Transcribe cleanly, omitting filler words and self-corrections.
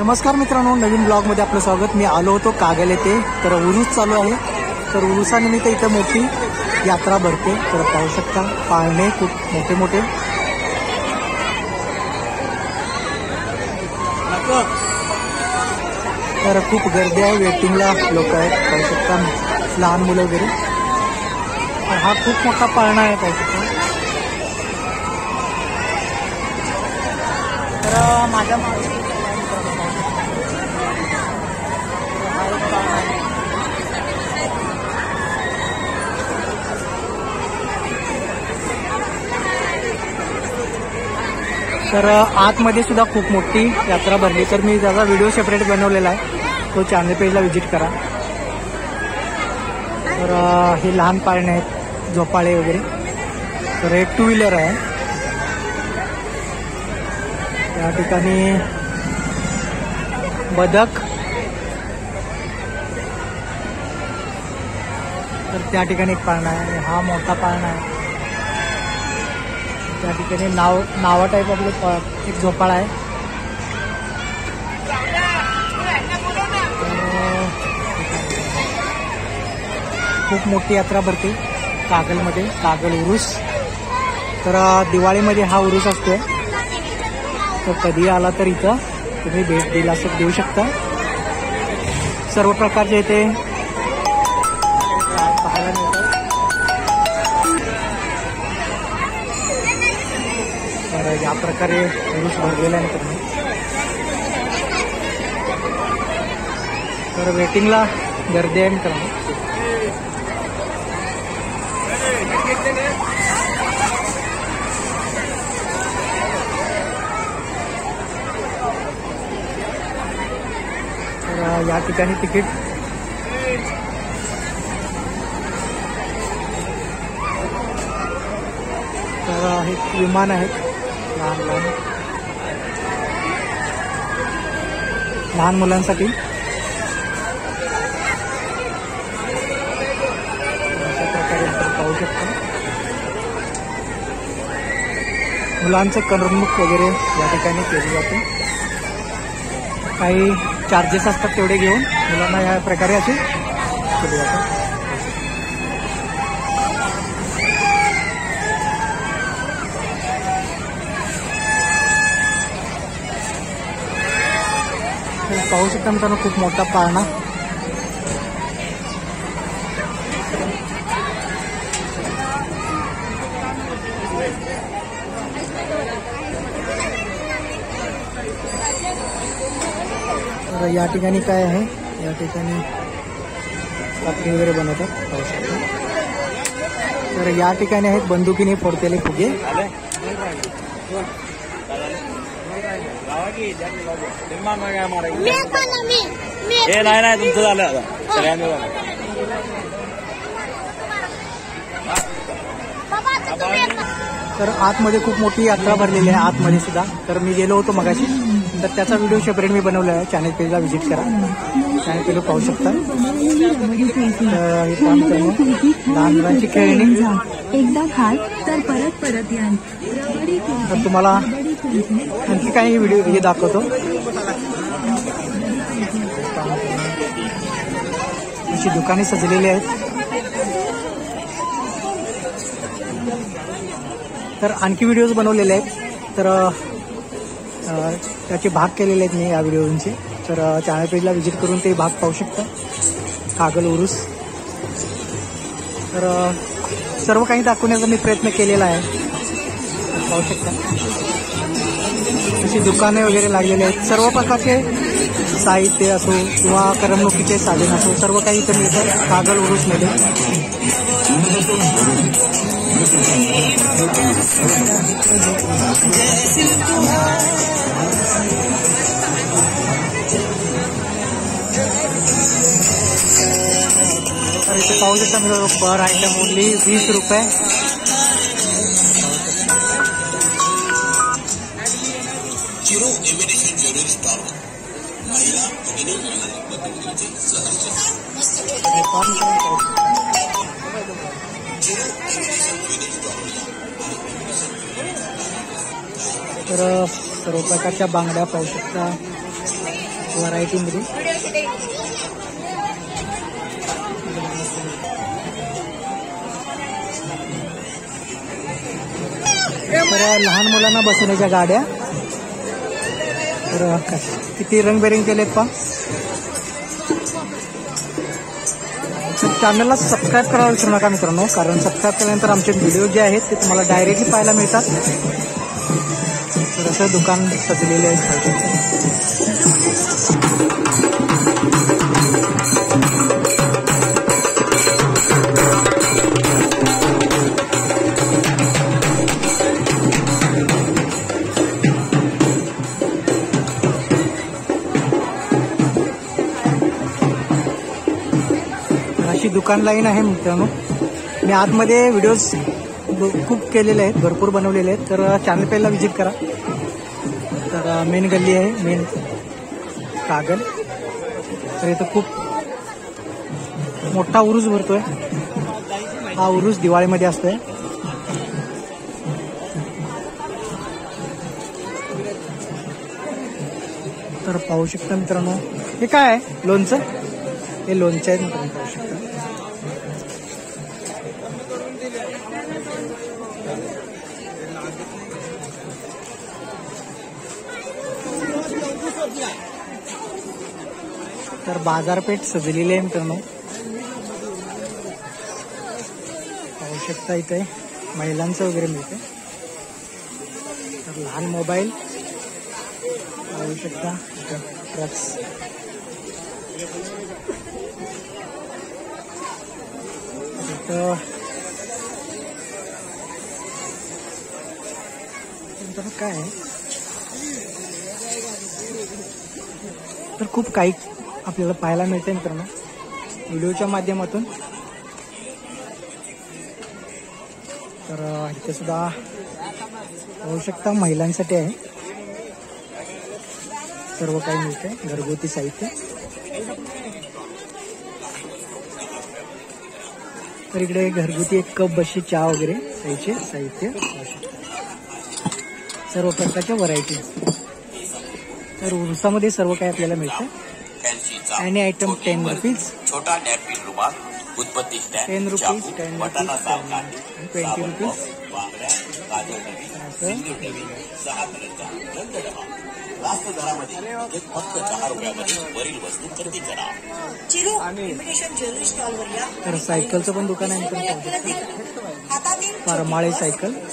नमस्कार मित्रांनो, नवीन ब्लॉगमध्ये आपलं स्वागत. मी आलो होतो कागल येथे. तर उरूस चालू आहे, तर उरुसानिमित्त इथे मोठी यात्रा भरते. तर पाहू शकता, पाळणे खूप मोठे मोठे. तर खूप गर्दी आहे, वेटिंगला लोक आहेत. पाहू शकता, लहान मुलं वगैरे. हा खूप मोठा पाळणा आहे पाहू शकता. तर माझ्या तर आतमध्ये सुद्धा खूप मोठी यात्रा भरली. तर मी त्याचा व्हिडिओ सेपरेट बनवलेला आहे, तो चॅनल पेजला विजिट करा. तर हे लहान पाळणे आहेत, झोपाळे वगैरे. तर हे टू व्हीलर आहे. त्या ठिकाणी बदक, तर त्या ठिकाणी एक पाळणा आहे. हा मोठा पाळणा आहे. त्या ठिकाणी नावा टाईप आपलं एक झोपाळा आहे. खूप मोठी यात्रा भरते कागलमध्ये, कागल उरूस. तर दिवाळीमध्ये हा उरूस असतोय. तर कधी आला तर इथं तुम्ही भेट देऊ शकता. सर्व प्रकारचे इथे पाहायला मिळतात. या प्रकारे उरूस भरलेला आहे मित्रांनो. तर वेटिंगला गर्दी आहे मित्रांनो. तर या ठिकाणी तिकीट तर हे विमान आहेत. लहान मुलांसाठी अशा प्रकारे आपण पाहू शकतो. मुलांचं करमणूक वगैरे या ठिकाणी केली जाते. काही चार्जेस असतात तेवढे घेऊन मुलांना या प्रकारे असे केले जातात. पाहू शकता मित्रांनो, खूप मोठा पाळणा. तर या ठिकाणी काय आहे, या ठिकाणी कापडी वगैरे बनवतात पाहू शकता. तर या ठिकाणी आहेत बंदुकीने फोडतेले फुगे. हे नाही तुमचं झालं आता सगळ्यांनी झालं. तर आतमध्ये खूप मोठी यात्रा भरलेली आहे आतमध्ये सुद्धा. तर मी गेलो होतो मगाशी, तर त्याचा व्हिडिओ सेपरेट मी बनवला आहे. चॅनल पेजला विजिट करा, चॅनल पेजला पाहू शकता. लहान मुलांची खेळणी. एकदा खाल तर परत परत या. तर तुम्हाला आणखी काही व्हिडिओ हे दाखवतो. अशी दुकाने सजलेली आहेत. तर आणखी व्हिडिओज बनवलेले आहेत. तर त्याचे भाग केलेले आहेत मी या व्हिडिओंचे. तर चॅनल पेजला व्हिजिट करून ते भाग पाहू शकता, कागल उरूस. तर सर्व काही दाखवण्याचा मी प्रयत्न केलेला आहे. पाहू शकता, अशी दुकाने वगैरे लागलेली आहेत. सर्व प्रकारचे साहित्य असो किंवा करमणुकीचे साधन असो, सर्व काही इथं मिळतं कागल उरूसमध्ये. तर इथे पाहू शकता मित्रांनो, पर आयटम ओनली 20 रुपये. तर सर्व प्रकारच्या बांगड्या पाहू शकता. वैरायटी मिली। तर लहान मुलांना बसवण्याच्या गाड्या तर किती रंगबेरंग केलेत पहा। चॅनलला सबस्क्राईब करायला विसरू नका मित्रांनो, कारण सबस्क्राईब केल्यानंतर आमचे व्हिडिओ जे आहेत ते तुम्हाला डायरेक्टली पाहायला मिळतात। तर असं दुकान सजलेले आहे, अशी दुकान लाईन आहे मित्रांनो। मी आतमध्ये व्हिडिओज खूप केलेले आहेत, भरपूर बनवलेले आहेत, तर चॅनल पेजला व्हिजिट करा। तर मेन गल्ली आहे, मेन कागल। तर इथं खूप मोठा उरूस भरतोय, हा उरूस दिवाळीमध्ये असतोय। तर पाहू शकता मित्रांनो, हे काय आहे लोणचं, हे लोणचं आहे मित्रांनो, पाहू शकता। तर बाजारपेठ सजलेली आहे मित्रांनो, पाहू शकता। इथे महिलांचं वगैरे मिळते। तर लहान मोबाईल पाहू शकता, ट्रक्स। तर काय तर खूप काही आपल्याला पाहायला मिळते मित्रांनो व्हिडिओच्या माध्यमातून। तर इथे सुद्धा पाहू शकता महिलांसाठी आहे, सर्व काही मिळते, घरगुती साहित्य। तर इकडे घरगुती एक कप बशी चहा वगैरे प्यायचे साहित्य, सर्व प्रकारच्या व्हरायटी। तर उरुसामध्ये सर्व काही आपल्याला मिळतं। एनी आइटम 10 रुपीज, छोटा नेपकिन रुमाल, उत्पत्ति स्टैंड 10 रुपीज, 20 रुपीज। तर सायकलचं पण दुकान आहे, परमाळे सायकल।